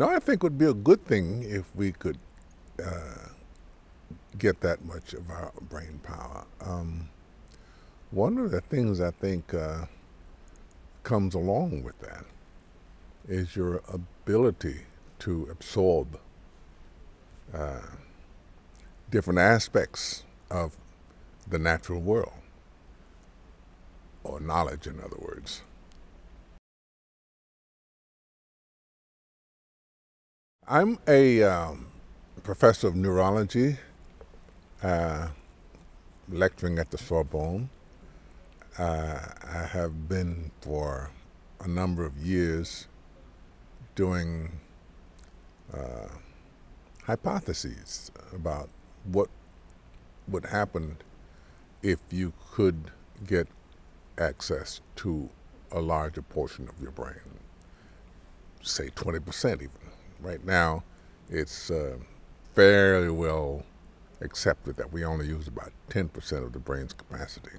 Now, I think it would be a good thing if we could get that much of our brain power. One of the things I think comes along with that is your ability to absorb different aspects of the natural world, or knowledge, in other words. I'm a professor of neurology, lecturing at the Sorbonne. I have been for a number of years doing hypotheses about what would happen if you could get access to a larger portion of your brain, say 20% even. Right now, it's fairly well accepted that we only use about 10% of the brain's capacity.